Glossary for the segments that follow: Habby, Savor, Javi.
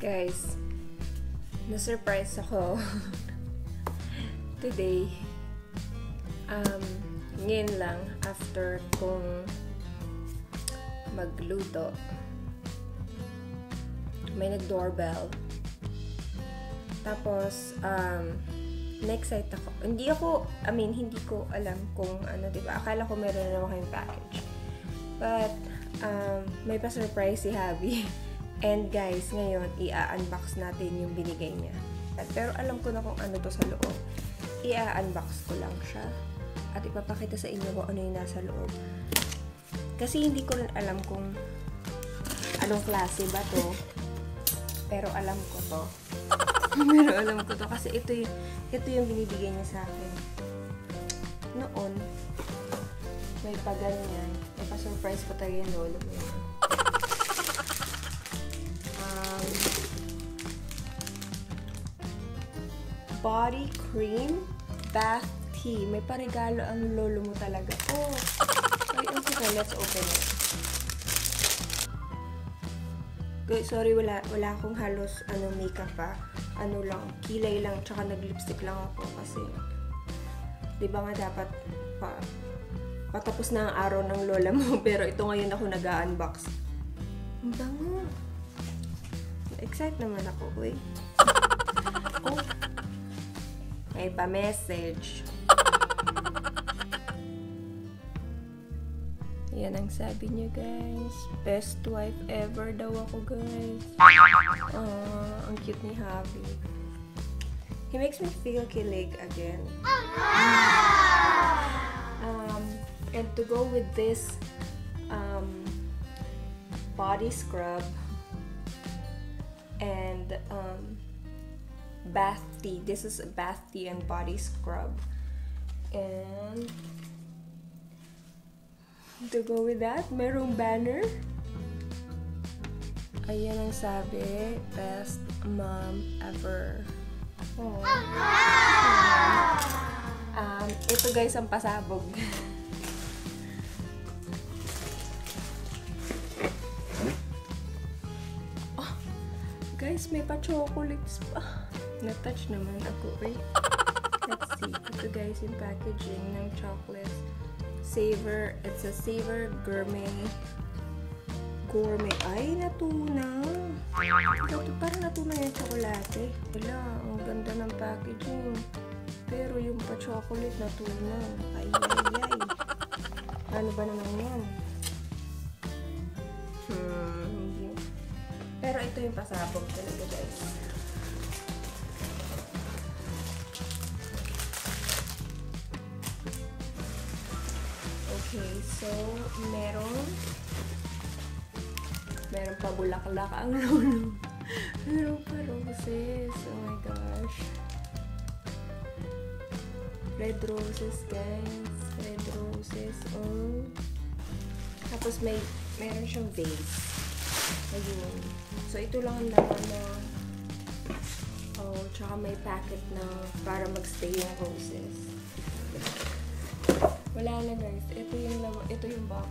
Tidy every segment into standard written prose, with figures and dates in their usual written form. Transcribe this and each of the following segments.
Guys, na-surprise ako today. Ngayon lang, after kong magluto, may nag-doorbell. Tapos, na-excite ako. Hindi ko alam kung ano, diba? Akala ko meron na naman kayong package. But, may pa-surprise si Habby. And guys, ngayon, i-unbox natin yung binigay niya. Pero alam ko na kung ano to sa loob. I-unbox ko lang siya. At ipapakita sa inyo kung ano yung nasa loob. Kasi hindi ko rin alam kung anong klase ba to. Pero alam ko to. Pero alam ko to kasi ito yung binibigay niya sa akin. Noon, may paganyan. May pa-surprise pa tayo yung lolo ko. Body cream bath tea. May parigalo ang lolo mo talaga. Oh! Okay, let's open it. Guys, sorry, wala akong halos makeup pa. Ano lang, kilay lang, tsaka nag-lipstick lang ako kasi di ba nga dapat patapos na ang araw ng lola mo, pero ito ngayon ako nag-unbox. Ang bango! Excited naman ako, uy. Oh! May pa-message. Yan ang sabi niyo, guys. Best wife ever daw ako, guys. Ang cute ni Javi. He makes me feel kilig again. And to go with this body scrub and bath tea. This is a bath tea and body scrub. And to go with that, merong banner. Ayan ang sabi, best mom ever. Oh. Ito guys ang pasabog. Oh, guys, may pa-chocolates pa. Na-touch naman ako, eh. Let's see. Ito guys yung packaging ng chocolates. Savor. It's a Savor gourmet. Ay, natuna. Ito, parang natuna yung chocolate. Wala, ang ganda ng packaging. Pero yung pa-chocolate natuna. Ay. Ano ba naman yan? Pero ito yung pasabog talaga, guys. Okay, so, meron pa bulaklak ang lolo. Meron pa roses. Oh my gosh. Red roses, guys. Red roses. Oh. Tapos meron siyang vase. Ayun. So, ito lang ang laman na. Oh, tsaka may packet na para magstay yung roses. Wala na, guys. Ito yung box.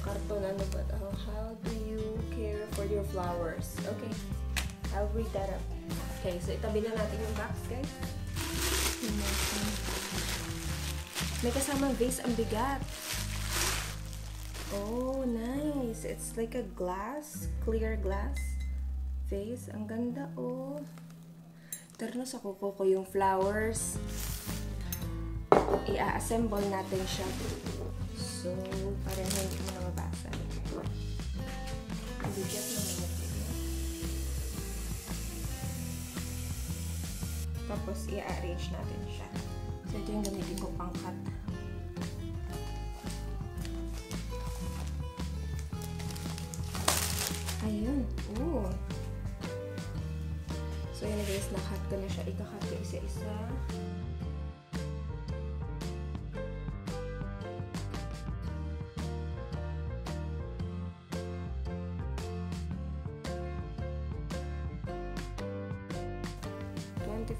Karton, ano ba? How do you care for your flowers? Okay. I'll read that up. Okay, so itabi na natin yung box, guys. May kasamang vase, ang bigat. Oh, nice. It's like a glass, clear glass vase. Ang ganda, oh. Ternos ako ko yung flowers. I-assemble natin siya. So, para hindi mo na mabasa. Bigat naman natin. Tapos, i-arrange natin siya. So, ito yung gamitin ko pang cut. Ayun. Ooh. So, yun guys, nakat ko na siya. Ikakat ko isa-isa.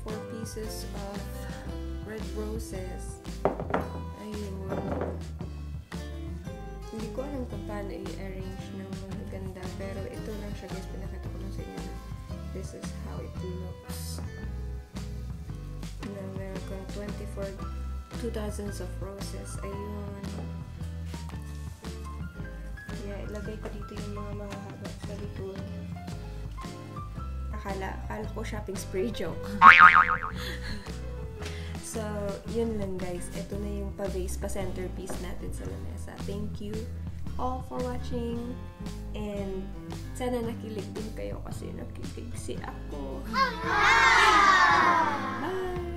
Four pieces of red roses. Ayun. Hindi ko alam kung paano i-arrange 2,000 of roses. Ayun. Yeah, ilagay ko dito yung mga mahaba sa likod. Akala ko shopping spree, joke. So, yun lang guys. Ito na yung pa-base, pa-centerpiece natin sa lamesa. Thank you all for watching. And sana nakilig din kayo kasi nakilig si ako. Bye!